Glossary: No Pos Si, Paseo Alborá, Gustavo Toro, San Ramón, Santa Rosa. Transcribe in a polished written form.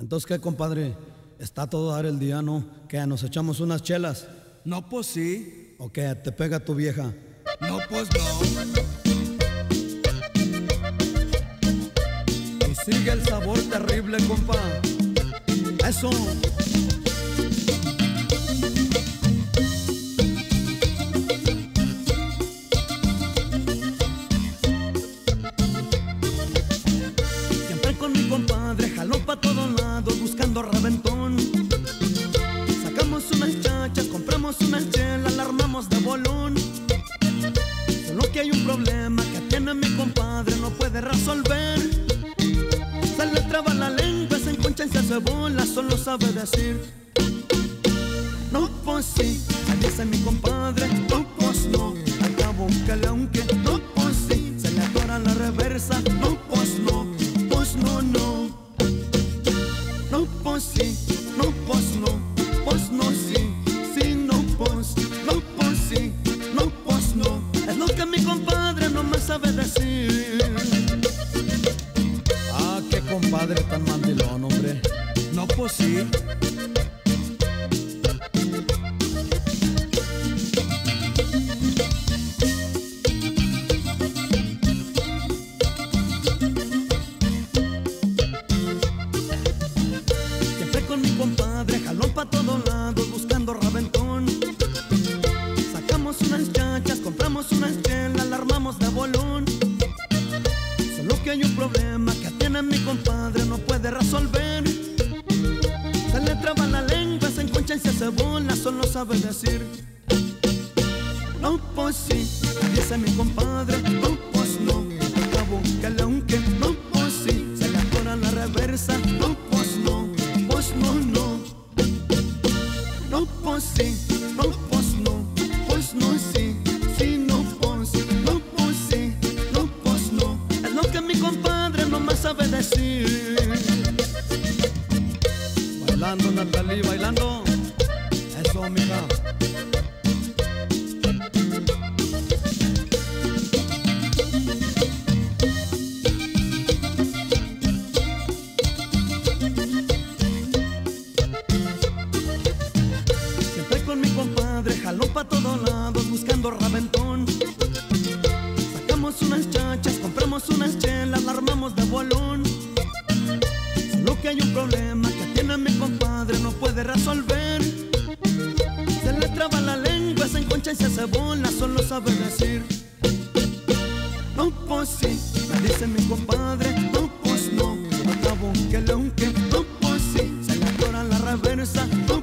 Entonces, ¿qué, compadre? Está todo a dar el día, ¿no? ¿Qué, nos echamos unas chelas? No, pues sí. ¿O qué, te pega tu vieja? No, pues no. Y sigue el sabor terrible, compa. Eso. Jaló pa' todos lados buscando reventón. Sacamos unas chachas, compramos unas chelas, la armamos de bolón. Solo que hay un problema que tiene mi compadre, no puede resolver. Se le traba la lengua, se enconcha y se hace bola, solo sabe decir no pues sí, se dice mi compadre, no pues no. Al cabo que le aunque, no pues sí, se le atora la reversa, no pues no, pues no, no. No pos si, no pos no, pos no si, si no pos, no pos si, no pos no. Es lo que mi compadre no me sabe decir. Ah, qué compadre tan mandilón, hombre. No pos si. Jaló pa' todos lados buscando reventón. Sacamos unas chachas, compramos unas chelas, la armamos de bolón. Solo que hay un problema que tiene mi compadre, no puede resolver. Se le traba la lengua, se enconcha y se hace bola, solo sabe decir no pues sí, dice mi compadre, no pues no. Al cabo que le aunque, no pues sí, se le atora la reversa, no pues no, pues no, no. No pos si, no pos si, si no pos si, no pos no. Es lo que mi compadre no más sabe decir. Bailando, Natalie, bailando. Eso, mija. Jaló pa' todos lados buscando reventón. Sacamos unas chachas, compramos unas chelas, la armamos de bolón. Solo que hay un problema que tiene mi compadre, no puede resolver. Se le traba la lengua, se enconcha y se hace bola, solo sabe decir no pues sí, me dice mi compadre, no pues no. Al cabo que le aunque, no pues sí, se le atora la reversa, no.